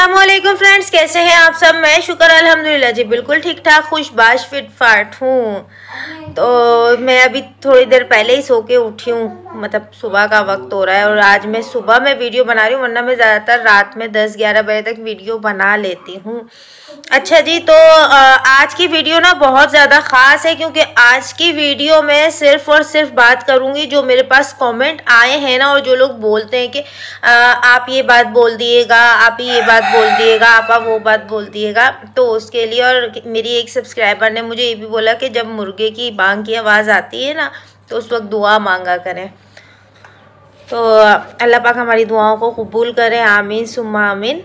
अस्सलामुअलैकुम फ्रेंड्स, कैसे हैं आप सब। मैं शुक्र अल्हम्दुलिल्लाह जी बिल्कुल ठीक ठाक, खुशबाश, फिटफाट हूँ। तो मैं अभी थोड़ी देर पहले ही सो के उठी हूँ, मतलब सुबह का वक्त हो रहा है। और आज मैं सुबह में वीडियो बना रही हूँ, वरना मैं ज़्यादातर रात में 10-11 बजे तक वीडियो बना लेती हूँ। अच्छा जी, तो आज की वीडियो ना बहुत ज़्यादा ख़ास है, क्योंकि आज की वीडियो में सिर्फ और सिर्फ बात करूँगी जो मेरे पास कॉमेंट आए हैं ना, और जो लोग बोलते हैं कि आप ये बात बोल दिएगा, आप ये बात बोल दिएगा, आप वो बात बोल दिएगा। तो उसके लिए, और मेरी एक सब्सक्राइबर ने मुझे ये भी बोला कि जब मुर्गे की बांग की आवाज़ आती है ना, तो उस वक्त दुआ मांगा करें। तो अल्लाह पाक हमारी दुआओं को कबूल करें, आमीन सुम्मा आमीन।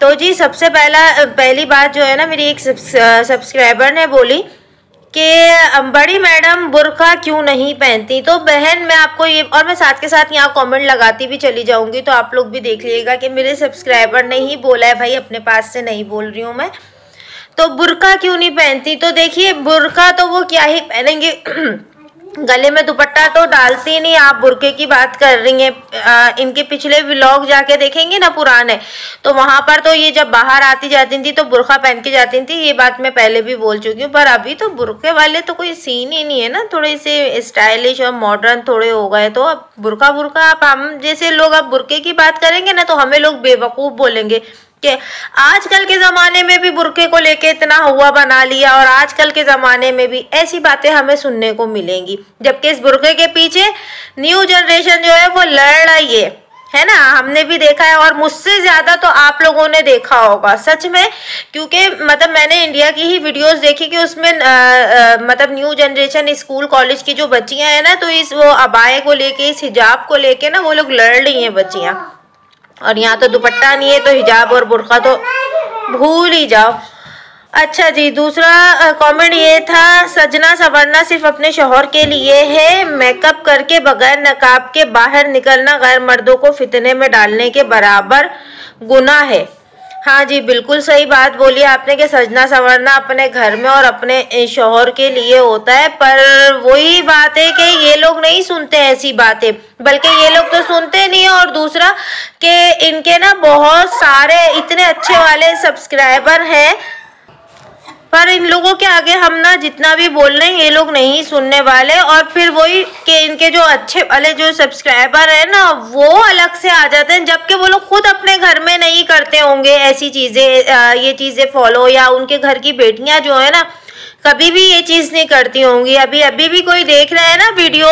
तो जी सबसे पहली बात जो है ना, मेरी एक सब्सक्राइबर ने बोली कि बड़ी मैडम बुर्का क्यों नहीं पहनती। तो बहन मैं आपको ये, और मैं साथ के साथ यहाँ कमेंट लगाती भी चली जाऊँगी, तो आप लोग भी देख लीजिएगा कि मेरे सब्सक्राइबर ने ही बोला है, भाई अपने पास से नहीं बोल रही हूँ मैं। तो बुर्का क्यों नहीं पहनती, तो देखिए बुर्का तो वो क्या ही पहनेंगे, गले में दुपट्टा तो डालती नहीं। आप बुर्के की बात कर रही हैं, इनके पिछले व्लॉग जाके देखेंगे ना पुराने, तो वहाँ पर तो ये जब बाहर आती जाती थी तो बुर्का पहन के जाती थी, ये बात मैं पहले भी बोल चुकी हूँ। पर अभी तो बुर्के वाले तो कोई सीन ही नहीं है ना, थोड़े से स्टाइलिश और मॉडर्न थोड़े हो गए। तो अब बुर्का आप, हम जैसे लोग अब बुर्के की बात करेंगे ना, तो हमें लोग बेवकूफ़ बोलेंगे कि आजकल के ज़माने में भी बुर्के को लेके इतना हुआ बना लिया, और आजकल के ज़माने में भी ऐसी बातें हमें सुनने को मिलेंगी। जबकि इस बुर्के के पीछे न्यू जनरेशन जो है वो लड़ रही है ना, हमने भी देखा है, और मुझसे ज़्यादा तो आप लोगों ने देखा होगा सच में। क्योंकि मतलब मैंने इंडिया की ही वीडियोस देखी कि उसमें मतलब न्यू जनरेशन स्कूल कॉलेज की जो बच्चियाँ हैं ना, तो इस वो अबाए को लेके, इस हिजाब को लेके ना वो लोग लड़ रही हैं बच्चियाँ। और यहाँ तो दुपट्टा नहीं है, तो हिजाब और बुर्का तो भूल ही जाओ। अच्छा जी, दूसरा कमेंट ये था, सजना संवरना सिर्फ अपने शौहर के लिए है, मेकअप करके बगैर नकाब के बाहर निकलना गैर मर्दों को फितने में डालने के बराबर गुनाह है। हाँ जी बिल्कुल सही बात बोली आपने कि सजना संवरना अपने घर में और अपने शौहर के लिए होता है, पर वही बात है कि ये लोग नहीं सुनते ऐसी बातें, बल्कि ये लोग तो सुनते नहीं। और दूसरा कि इनके ना बहुत सारे इतने अच्छे वाले सब्सक्राइबर हैं, पर इन लोगों के आगे हम ना जितना भी बोल रहे हैं ये लोग नहीं सुनने वाले। और फिर वही कि इनके जो अच्छे वाले जो सब्सक्राइबर हैं ना, वो अलग से आ जाते हैं, जबकि वो लोग खुद अपने घर में नहीं करते होंगे ऐसी चीज़ें, ये चीज़ें फॉलो, या उनके घर की बेटियां जो है ना कभी भी ये चीज़ नहीं करती होंगी। अभी भी कोई देख रहा है ना वीडियो,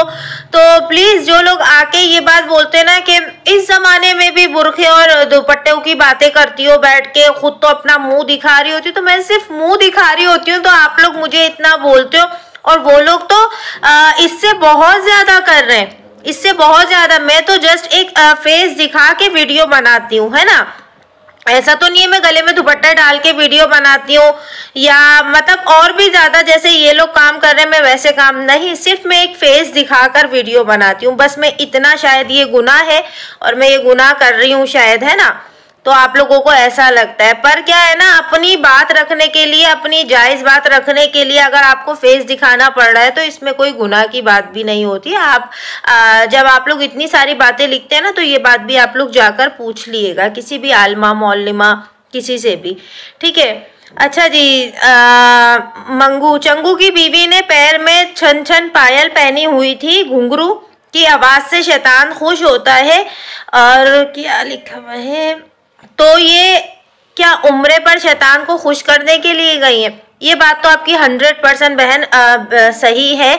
तो प्लीज़ जो लोग आके ये बात बोलते हैं ना कि इस ज़माने में भी बुरखे और दुपट्टों की बातें करती हो बैठ के, खुद तो अपना मुंह दिखा रही होती हूँ। तो मैं सिर्फ मुंह दिखा रही होती हूँ, तो आप लोग मुझे इतना बोलते हो, और वो लोग तो इससे बहुत ज़्यादा कर रहे हैं, इससे बहुत ज़्यादा। मैं तो जस्ट एक फेस दिखा के वीडियो बनाती हूँ, है ना। ऐसा तो नहीं है मैं गले में दुपट्टा डाल के वीडियो बनाती हूँ, या मतलब और भी ज़्यादा जैसे ये लोग काम कर रहे हैं मैं वैसे काम नहीं, सिर्फ मैं एक फेस दिखाकर वीडियो बनाती हूँ बस। मैं इतना, शायद ये गुनाह है और मैं ये गुनाह कर रही हूँ शायद, है ना। तो आप लोगों को ऐसा लगता है, पर क्या है ना, अपनी बात रखने के लिए, अपनी जायज़ बात रखने के लिए अगर आपको फेस दिखाना पड़ रहा है, तो इसमें कोई गुनाह की बात भी नहीं होती। आप जब आप लोग इतनी सारी बातें लिखते हैं ना, तो ये बात भी आप लोग जाकर पूछ लीजिएगा किसी भी आलमा मौलिमा किसी से भी, ठीक है। अच्छा जी, मंगू चंगू की बीवी ने पैर में छन छन पायल पहनी हुई थी, घुंघरू की आवाज़ से शैतान खुश होता है। और क्या लिखा हुआ है, तो ये क्या उम्रे पर शैतान को खुश करने के लिए गई है। ये बात तो आपकी 100% बहन सही है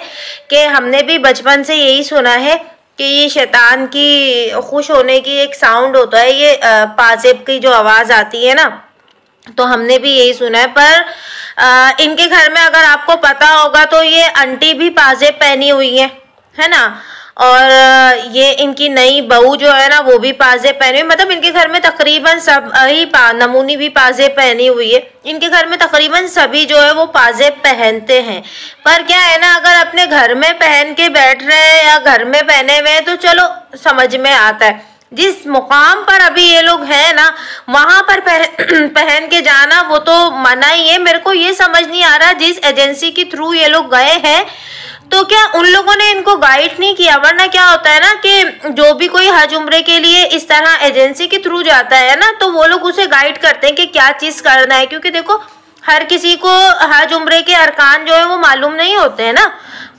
कि हमने भी बचपन से यही सुना है कि ये शैतान की खुश होने की एक साउंड होता है, ये पाजेब की जो आवाज़ आती है ना, तो हमने भी यही सुना है। पर इनके घर में अगर आपको पता होगा तो ये आंटी भी पाजेब पहनी हुई है ना, और ये इनकी नई बहू जो है ना वो भी पाजे पहनी हुई, मतलब इनके घर में तकरीबन सब ही नमूनी भी पाजे पहनी हुई है। इनके घर में तकरीबन सभी जो है वो पाजे पहनते हैं। पर क्या है ना, अगर अपने घर में पहन के बैठ रहे हैं या घर में पहने हुए हैं तो चलो समझ में आता है, जिस मुकाम पर अभी ये लोग हैं ना वहाँ पर पहन के जाना वो तो मना ही है। मेरे को ये समझ नहीं आ रहा जिस एजेंसी के थ्रू ये लोग गए हैं, तो क्या उन लोगों ने इनको गाइड नहीं किया? वरना क्या होता है ना कि जो भी कोई हज उम्रे के लिए इस तरह एजेंसी के थ्रू जाता है ना, तो वो लोग उसे गाइड करते हैं कि क्या चीज़ करना है, क्योंकि देखो हर किसी को हज उम्रे के अरकान जो है वो मालूम नहीं होते हैं ना,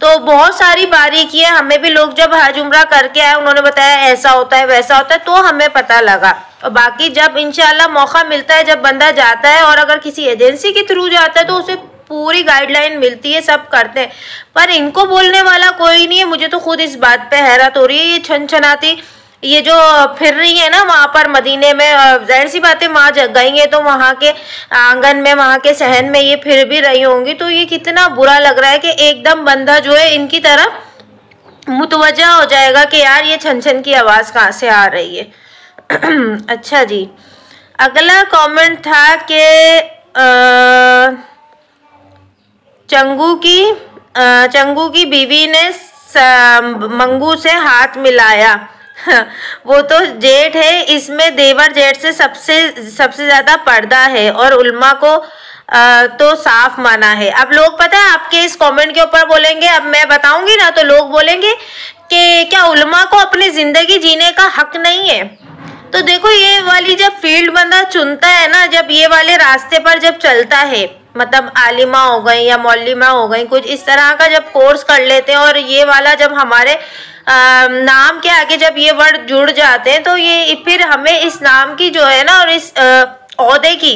तो बहुत सारी बारीकियाँ हमें भी लोग जब हज उम्रा करके आए उन्होंने बताया ऐसा होता है वैसा होता है, तो हमें पता लगा। और बाकी जब इंशाल्लाह मौका मिलता है, जब बंदा जाता है और अगर किसी एजेंसी के थ्रू जाता है तो उसे पूरी गाइडलाइन मिलती है, सब करते हैं, पर इनको बोलने वाला कोई नहीं है। मुझे तो खुद इस बात पे हैरत हो रही है, ये छनछनाती ये जो फिर रही है ना वहाँ पर मदीने में, जाहिर सी बातें वहाँ जग गई हैं तो वहाँ के आंगन में वहाँ के सहन में ये फिर भी रही होंगी, तो ये कितना बुरा लग रहा है कि एकदम बंदा जो है इनकी तरफ मुतवजा हो जाएगा कि यार ये छनछन की आवाज़ कहाँ से आ रही है। अच्छा जी, अगला कमेंट था कि चंगू की बीवी ने मंगू से हाथ मिलाया। वो तो जेठ है, इसमें देवर जेठ से सबसे ज़्यादा पर्दा है और उल्मा को तो साफ माना है। अब लोग पता है आपके इस कमेंट के ऊपर बोलेंगे, अब मैं बताऊंगी ना तो लोग बोलेंगे कि क्या उल्मा को अपनी ज़िंदगी जीने का हक नहीं है? तो देखो ये वाली जब फील्ड बंदा चुनता है ना, जब ये वाले रास्ते पर जब चलता है, मतलब आलिमा हो गई या मौलिमा हो गई, कुछ इस तरह का जब कोर्स कर लेते हैं और ये वाला जब हमारे नाम के आगे जब ये वर्ड जुड़ जाते हैं तो ये फिर हमें इस नाम की जो है ना और इस ओहदे की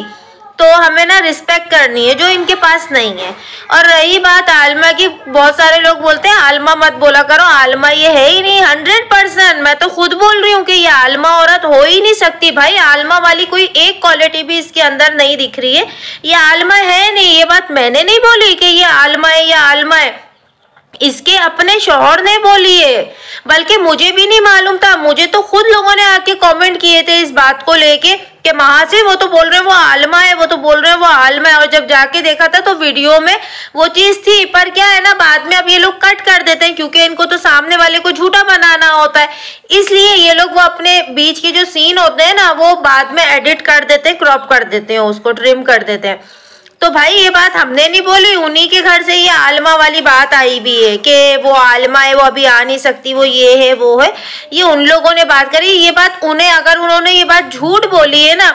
तो हमें ना रिस्पेक्ट करनी है जो इनके पास नहीं है। और रही बात आलमा की, बहुत सारे लोग बोलते हैं आलमा मत बोला करो, आलमा ये है ही नहीं। 100% मैं तो खुद बोल रही हूँ कि ये आलमा औरत हो ही नहीं सकती भाई, आलमा वाली कोई एक क्वालिटी भी इसके अंदर नहीं दिख रही है, ये आलमा है नहीं। ये बात मैंने नहीं बोली कि ये आलमा है या आलमा है, इसके अपने शौहर ने बोली है, बल्कि मुझे भी नहीं मालूम था, मुझे तो खुद लोगों ने आके कमेंट किए थे इस बात को लेके कि महासिब वो तो बोल रहे हैं वो आलमा है, वो तो बोल रहे हैं वो आलमा है। और जब जाके देखा था तो वीडियो में वो चीज़ थी, पर क्या है ना बाद में अब ये लोग कट कर देते हैं क्योंकि इनको तो सामने वाले को झूठा बनाना होता है, इसलिए ये लोग वो अपने बीच के जो सीन होते हैं ना वो बाद में एडिट कर देते हैं, क्रॉप कर देते हैं, उसको ट्रिम कर देते हैं। तो भाई ये बात हमने नहीं बोली, उन्हीं के घर से ये आलमा वाली बात आई भी है कि वो आलमा है, वो अभी आ नहीं सकती, वो ये है वो है, ये उन लोगों ने बात करी। ये बात उन्हें, अगर उन्होंने ये बात झूठ बोली है ना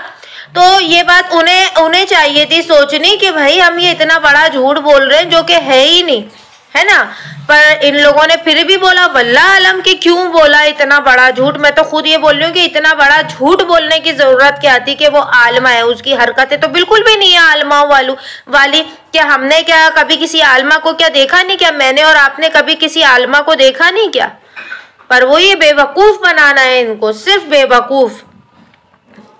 तो ये बात उन्हें चाहिए थी सोचनी कि भाई हम ये इतना बड़ा झूठ बोल रहे हैं जो कि है ही नहीं, है ना। पर इन लोगों ने फिर भी बोला, वल्लाह आलम कि क्यों बोला इतना बड़ा झूठ। मैं तो खुद ये बोल रही हूँ कि इतना बड़ा झूठ बोलने की ज़रूरत क्या थी कि वो आलमा है, उसकी हरकतें तो बिल्कुल भी नहीं है आलमा वाली। क्या हमने क्या कभी किसी आलमा को क्या देखा नहीं? क्या मैंने और आपने कभी किसी आलमा को देखा नहीं क्या? पर वो ये बेवकूफ़ बनाना है इनको, सिर्फ बेवकूफ़।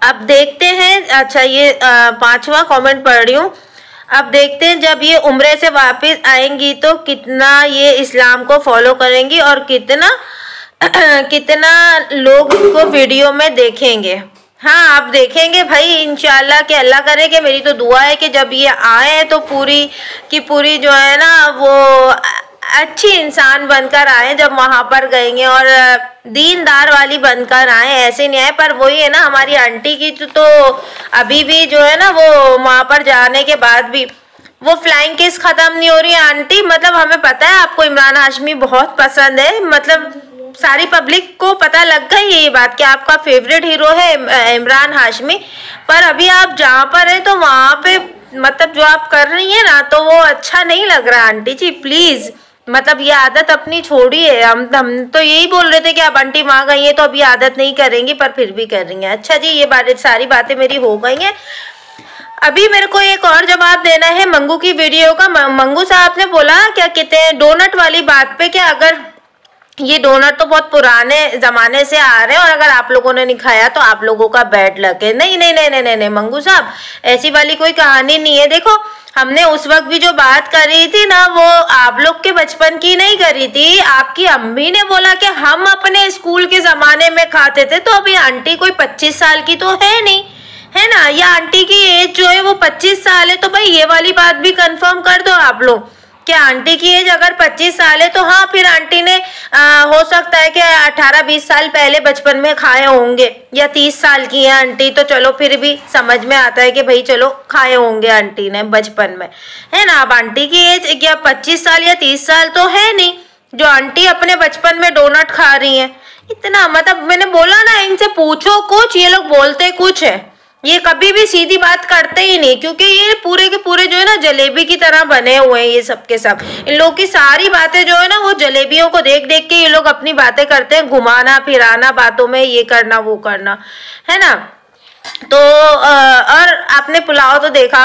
अब देखते हैं, अच्छा ये पाँचवा कॉमेंट पढ़ रही हूँ। अब देखते हैं जब ये उम्रे से वापस आएंगी तो कितना ये इस्लाम को फॉलो करेंगी और कितना लोग इनको वीडियो में देखेंगे। हाँ आप देखेंगे भाई इंशाल्लाह, कि अल्लाह करे कि, मेरी तो दुआ है कि जब ये आए तो पूरी की पूरी जो है ना वो अच्छी इंसान बनकर आए, जब वहाँ पर गएंगे और दीनदार वाली बनकर आए, ऐसे नहीं आए। पर वही है ना हमारी आंटी की तो अभी भी जो है ना वो वहाँ पर जाने के बाद भी वो फ्लाइंग केस ख़त्म नहीं हो रही है आंटी। मतलब हमें पता है आपको इमरान हाशमी बहुत पसंद है, मतलब सारी पब्लिक को पता लग गई है ये बात कि आपका फेवरेट हीरो है इमरान हाशमी, पर अभी आप जहाँ पर हैं तो वहाँ पर मतलब जो आप कर रही हैं ना तो वो अच्छा नहीं लग रहा आंटी जी, प्लीज़ मतलब ये आदत अपनी छोड़ी है। हम तो यही बोल रहे थे कि आप आंटी माँ गई हैं तो अभी आदत नहीं करेंगी, पर फिर भी कर रही हैं। अच्छा जी ये सारी बातें मेरी हो गई हैं। अभी मेरे को एक और जवाब देना है मंगू की वीडियो का। मंगू साहब ने बोला क्या कहते हैं डोनट वाली बात पे, क्या अगर ये डोनट तो बहुत पुराने ज़माने से आ रहे हैं और अगर आप लोगों ने नहीं खाया तो आप लोगों का बैड लक है। नहीं नहीं नहीं नहीं नहीं मंगू साहब, ऐसी वाली कोई कहानी नहीं है। देखो हमने उस वक्त भी जो बात करी थी ना वो आप लोग के बचपन की नहीं करी थी, आपकी अम्मी ने बोला कि हम अपने स्कूल के ज़माने में खाते थे। तो अभी आंटी कोई 25 साल की तो है नहीं, है ना, या आंटी की एज जो है वो 25 साल है, तो भाई ये वाली बात भी कन्फर्म कर दो आप लोग क्या आंटी की एज अगर 25 साल है तो हाँ, फिर आंटी ने हो सकता है कि 18-20 साल पहले बचपन में खाए होंगे, या 30 साल की है आंटी तो चलो फिर भी समझ में आता है कि भाई चलो खाए होंगे आंटी ने बचपन में, है ना। अब आंटी की एज या 25 साल या 30 साल तो है नहीं जो आंटी अपने बचपन में डोनट खा रही हैं। इतना मतलब मैंने बोला ना, इनसे पूछो कुछ, ये लोग बोलते कुछ है, ये कभी भी सीधी बात करते ही नहीं, क्योंकि ये पूरे के पूरे जो है ना जलेबी की तरह बने हुए हैं ये सब के सब। इन लोगों की सारी बातें जो है ना वो जलेबियों को देख देख के ये लोग अपनी बातें करते हैं, घुमाना फिराना, बातों में ये करना वो करना, है ना। तो और आपने पुलाव तो देखा,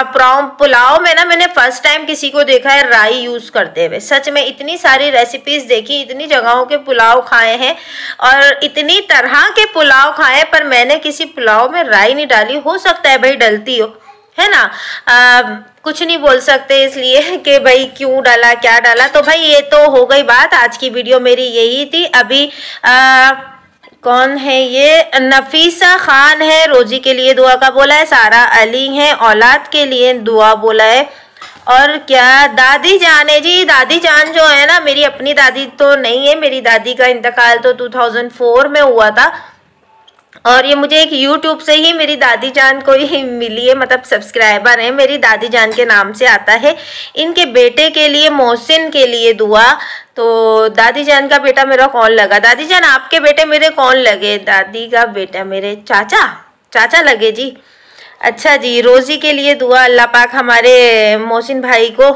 पुलाव में ना मैंने फर्स्ट टाइम किसी को देखा है राई यूज़ करते हुए। सच में इतनी सारी रेसिपीज़ देखी, इतनी जगहों के पुलाव खाए हैं और इतनी तरह के पुलाव खाए हैं, पर मैंने किसी पुलाव में राई नहीं डाली। हो सकता है भाई डलती हो, है ना, कुछ नहीं बोल सकते इसलिए कि भाई क्यों डाला क्या डाला। तो भाई ये तो हो गई बात, आज की वीडियो मेरी यही थी। अभी कौन है ये, नफीसा खान है, रोजी के लिए दुआ का बोला है, सारा अली है, औलाद के लिए दुआ बोला है, और क्या दादी जान है जी। दादी जान जो है ना, मेरी अपनी दादी तो नहीं है, मेरी दादी का इंतकाल तो 2004 में हुआ था और ये मुझे एक YouTube से ही मेरी दादी जान को ही मिली है, मतलब सब्सक्राइबर है, मेरी दादी जान के नाम से आता है। इनके बेटे के लिए मोहसिन के लिए दुआ, तो दादी जान का बेटा मेरा कौन लगा? दादी जान आपके बेटे मेरे कौन लगे? दादी का बेटा मेरे चाचा लगे जी। अच्छा जी, रोज़ी के लिए दुआ, अल्लाह पाक हमारे मोहसिन भाई को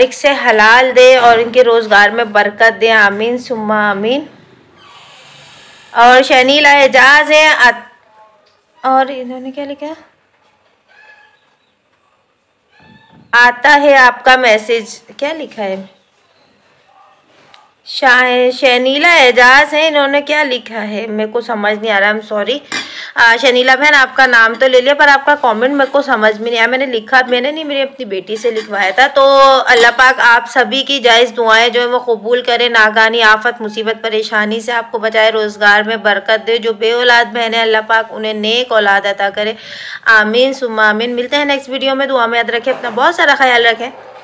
रिक्शे हलाल दे और इनके रोज़गार में बरकत दे, आमीन सुम्मा आमीन। और शनीला एजाज है, और इन्होंने क्या लिखा, आता है आपका मैसेज, क्या लिखा है, शनीला एजाज है, इन्होंने क्या लिखा है मेरे को समझ नहीं आ रहा, आई एम सॉरी। शनीला बहन आपका नाम तो ले लिया पर आपका कमेंट मेरे को समझ में नहीं आया, मैंने लिखा मैंने नहीं, मेरी अपनी बेटी से लिखवाया था। तो अल्लाह पाक आप सभी की जायज़ दुआएं जो है वो कबूल करे, नाकानी आफत मुसीबत परेशानी से आपको बचाए, रोज़गार में बरकत दे। जो बे औलाद बहने अल्लाह पाक उन्हें नेक औलाद अता करे, आमीन सुम्मा आमीन। मिलते हैं नेक्स्ट वीडियो में, दुआ में याद रखें, अपना बहुत सारा ख्याल रखें।